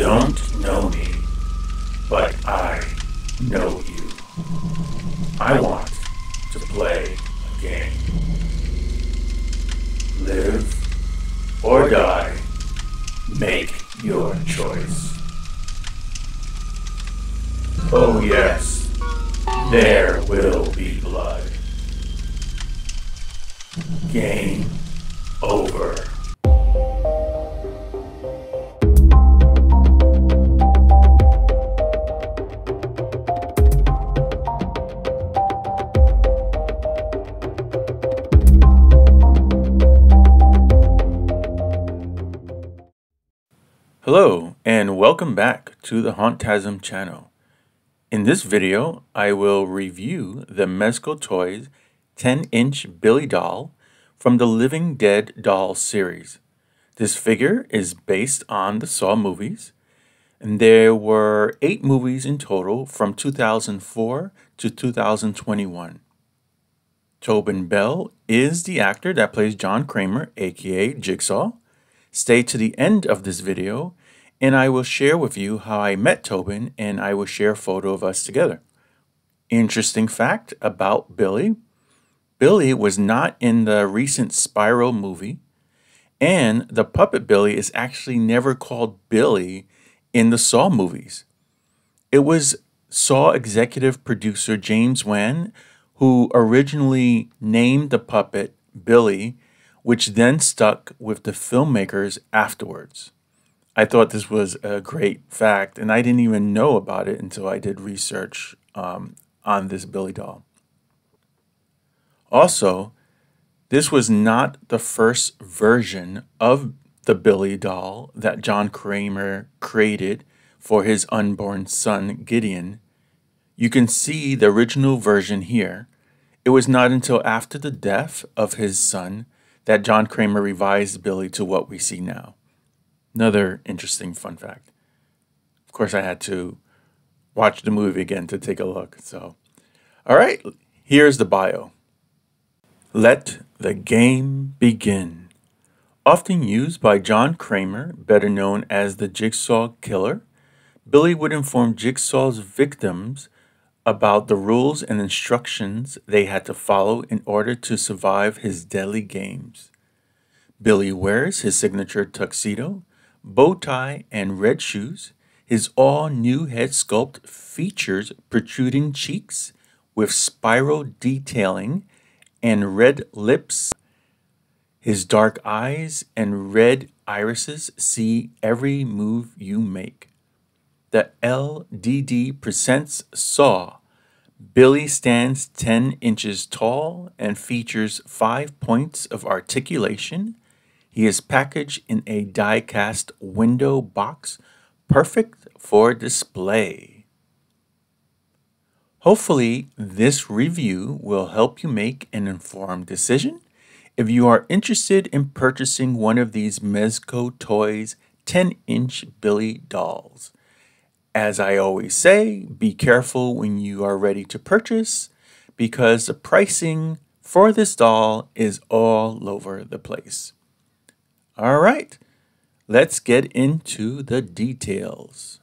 don't know me, but I know you. I want to play a game. Live or die, make your choice. Oh yes, there will be blood. Game over. Hello, and welcome back to the Hauntasm channel. In this video, I will review the Mezco Toyz 10-inch Billy doll from the Living Dead Dolls series. This figure is based on the Saw movies, and there were 8 movies in total from 2004 to 2021. Tobin Bell is the actor that plays John Kramer, aka Jigsaw. Stay to the end of this video, and I will share with you how I met Tobin, and I will share a photo of us together. Interesting fact about Billy. Billy was not in the recent Spiral movie, and the puppet Billy is actually never called Billy in the Saw movies. It was Saw executive producer James Wan who originally named the puppet Billy, which then stuck with the filmmakers afterwards. I thought this was a great fact, and I didn't even know about it until I did research on this Billy doll. Also, this was not the first version of the Billy doll that John Kramer created for his unborn son, Gideon. You can see the original version here. It was not until after the death of his son that John Kramer revised Billy to what we see now. Another interesting fun fact. Of course, I had to watch the movie again to take a look. So, all right, here's the bio. Let the game begin. Often used by John Kramer, better known as the Jigsaw Killer, Billy would inform Jigsaw's victims about the rules and instructions they had to follow in order to survive his deadly games. Billy wears his signature tuxedo, bow tie, and red shoes. His all-new head sculpt features protruding cheeks with spiral detailing and red lips. His dark eyes and red irises see every move you make. The LDD presents Saw. Billy stands 10 inches tall and features 5 points of articulation. He is packaged in a die-cast window box, perfect for display. Hopefully, this review will help you make an informed decision. If you are interested in purchasing one of these Mezco Toyz 10-inch Billy dolls, as I always say, be careful when you are ready to purchase, because the pricing for this doll is all over the place. All right, let's get into the details.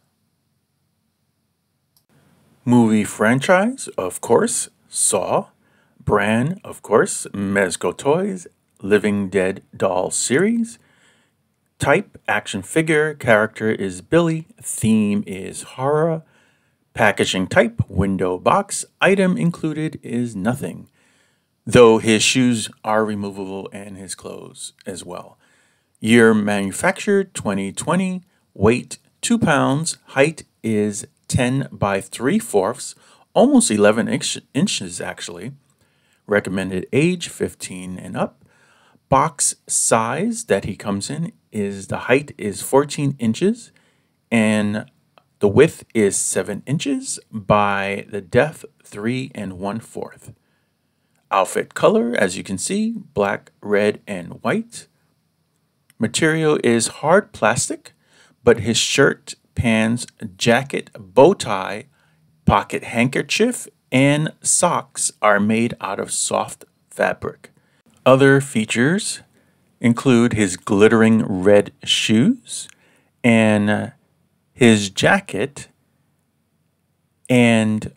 Movie franchise, of course, Saw. Brand, of course, Mezco Toyz, Living Dead Doll series. Type, action figure, character is Billy, theme is horror, packaging type, window box, item included is nothing, though his shoes are removable and his clothes as well. Year manufactured, 2020, weight 2 pounds, height is 10 by 3/4, almost 11 inches actually, recommended age 15 and up. Box size that he comes in is the height is 14 inches and the width is 7 inches by the depth 3 1/4. Outfit color, as you can see, black, red, and white. Material is hard plastic, but his shirt, pants, jacket, bow tie, pocket handkerchief, and socks are made out of soft fabric. Other features include his glittering red shoes and his jacket and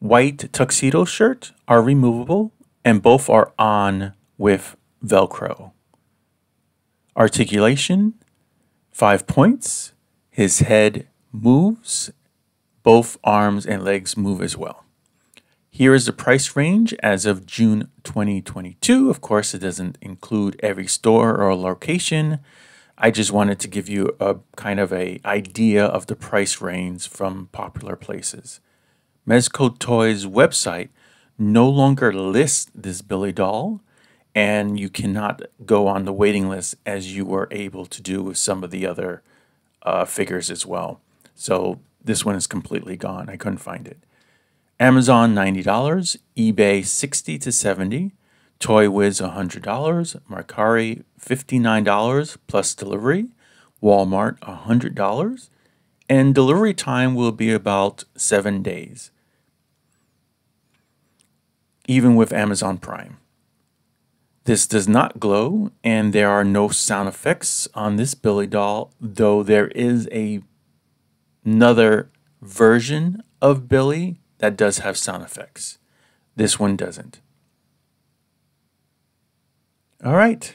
white tuxedo shirt are removable, and both are on with Velcro. Articulation, 5 points. His head moves. Both arms and legs move as well. Here is the price range as of June 2022. Of course, it doesn't include every store or location. I just wanted to give you a kind of an idea of the price range from popular places. Mezco Toyz website no longer lists this Billy doll, and you cannot go on the waiting list as you were able to do with some of the other figures as well. So this one is completely gone. I couldn't find it. Amazon $90, eBay $60 to $70, ToyWiz $100, Mercari $59 plus delivery, Walmart $100, and delivery time will be about 7 days, even with Amazon Prime. This does not glow, and there are no sound effects on this Billy doll, though there is another version of Billy that does have sound effects. This one doesn't. All right.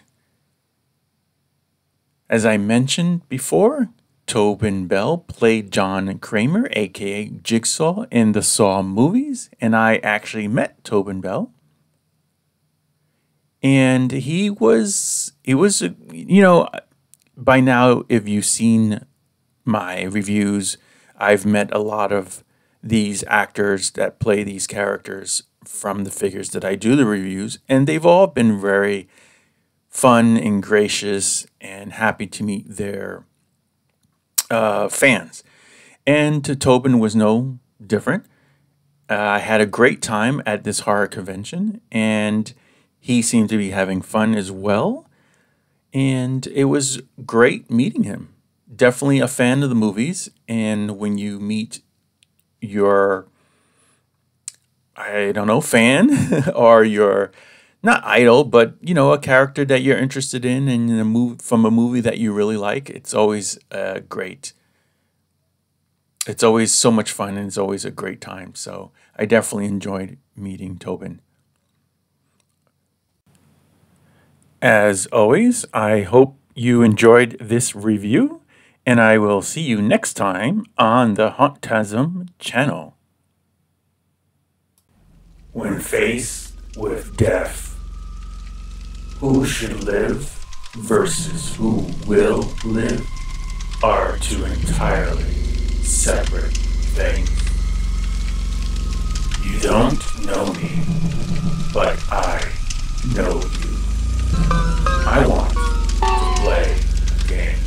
As I mentioned before, Tobin Bell played John Kramer, aka Jigsaw, in the Saw movies, and I actually met Tobin Bell. And he was, you know, by now, if you've seen my reviews, I've met a lot of these actors that play these characters from the figures that I do the reviews, and they've all been very fun and gracious and happy to meet their fans. And Tobin was no different. I had a great time at this horror convention, and he seemed to be having fun as well. And it was great meeting him. Definitely a fan of the movies, and when you meet your, I don't know, fan or your, not idol, but, you know, a character that you're interested in and in a movie that you really like, it's always great. It's always so much fun, and it's always a great time. So I definitely enjoyed meeting Tobin. As always, I hope you enjoyed this review, and I will see you next time on the Hauntasm channel. When faced with death, who should live versus who will live are two entirely separate things. You don't know me, but I know you. I want to play a game.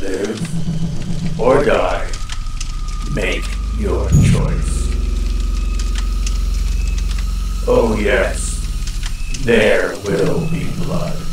Live or die, make your choice. Oh yes, there will be blood.